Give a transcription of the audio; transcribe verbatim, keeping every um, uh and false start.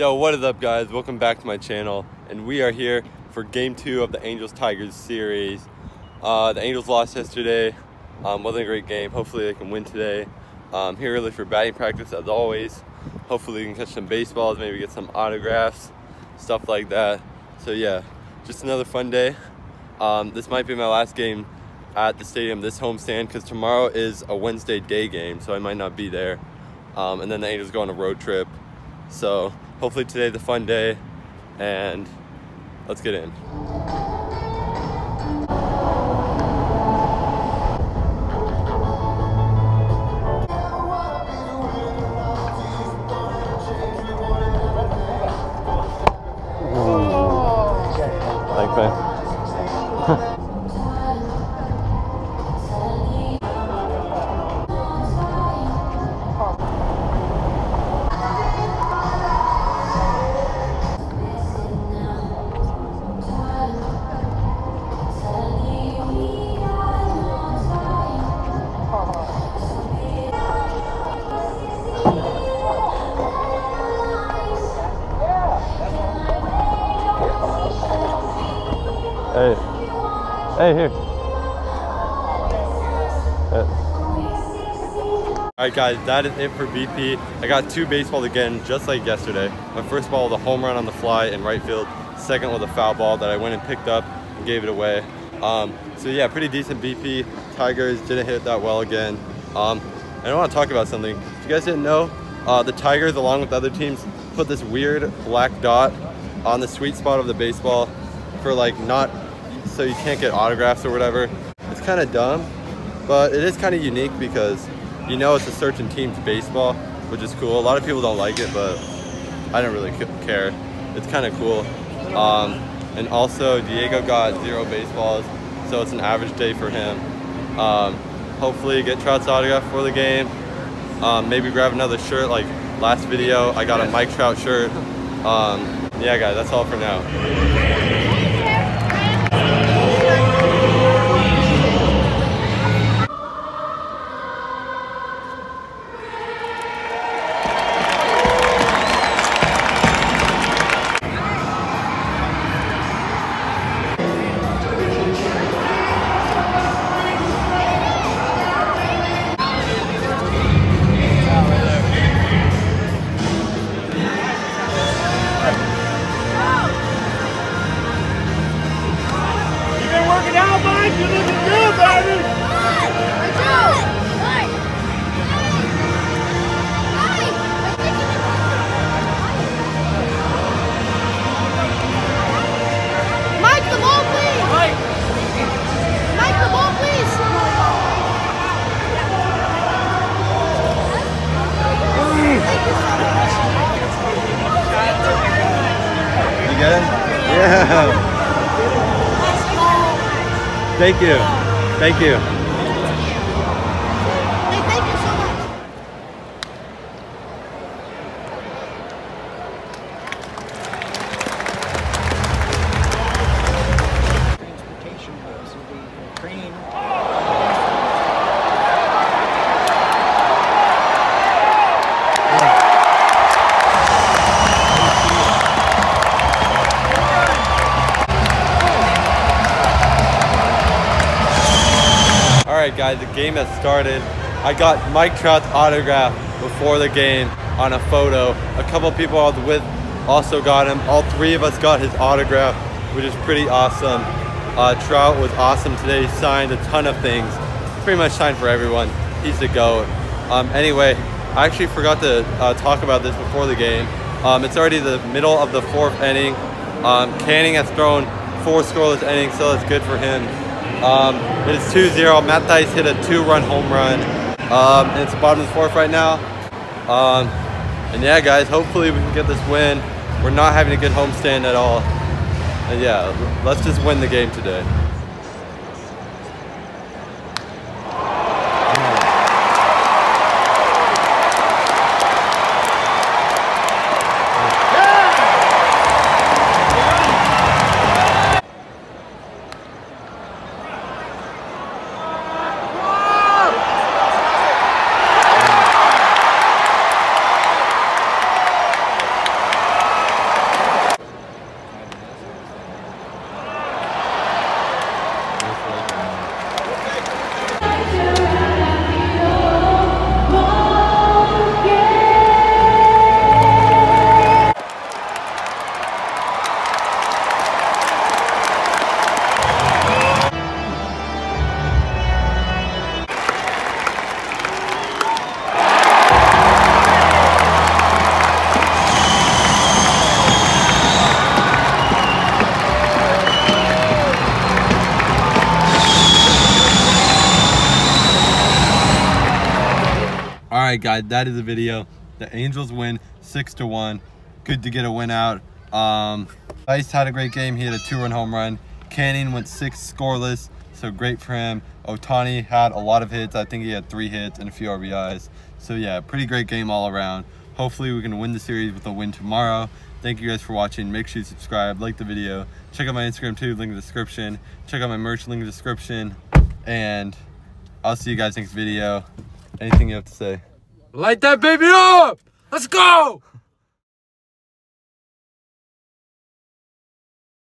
Yo, what is up, guys? Welcome back to my channel, and we are here for game two of the Angels Tigers series. Uh, the Angels lost yesterday. Um, wasn't a great game. Hopefully they can win today. Um, here really for batting practice as always. Hopefully we can catch some baseballs, maybe get some autographs, stuff like that. So yeah, just another fun day. Um, this might be my last game at the stadium, this homestand, because tomorrow is a Wednesday day game, so I might not be there. Um, and then the Angels go on a road trip. So hopefully today's a fun day, and let's get in. Hey, hey, here. Yeah. All right, guys, that is it for B P. I got two baseballs again, just like yesterday. My first ball was a home run on the fly in right field. Second was a foul ball that I went and picked up and gave it away. Um, so yeah, pretty decent B P. Tigers didn't hit that well again. Um, I don't want to talk about something. If you guys didn't know, uh, the Tigers, along with other teams, put this weird black dot on the sweet spot of the baseball for like not. So you can't get autographs or whatever. It's kind of dumb, but it is kind of unique because you know it's a certain team's baseball, which is cool. A lot of people don't like it, but I don't really care. It's kind of cool. Um, and also Diego got zero baseballs, so it's an average day for him. Um, hopefully get Trout's autograph for the game. Um, maybe grab another shirt. Like last video, I got a Mike Trout shirt. Um, yeah, guys, that's all for now. Yeah. Thank you. Thank you. Hey, thank you so much. Transportation bills will be Ukraine. Alright guys, the game has started. I got Mike Trout's autograph before the game on a photo. A couple people I was with also got him. All three of us got his autograph, which is pretty awesome. Uh, Trout was awesome today. He signed a ton of things. Pretty much signed for everyone. He's the GOAT. Um, anyway, I actually forgot to uh, talk about this before the game. Um, it's already the middle of the fourth inning. Um, Canning has thrown four scoreless innings, so that's good for him. Um, it is two zero. Matt Thaiss hit a two-run home run. Um, and it's the bottom of the fourth right now. Um, and yeah, guys, hopefully we can get this win. We're not having a good homestand at all. And yeah, let's just win the game today. right, guys, that is the video. The Angels win six to one. Good to get a win out. Um, Thaiss had a great game. He had a two-run home run. Canning went six scoreless, so great for him. Otani had a lot of hits. I think he had three hits and a few R B Is. So yeah, pretty great game all around. Hopefully we can win the series with a win tomorrow. Thank you guys for watching. Make sure you subscribe, like the video. Check out my Instagram too, link in the description. Check out my merch, link in the description. And I'll see you guys next video. Anything you have to say? Light that baby up! Let's go!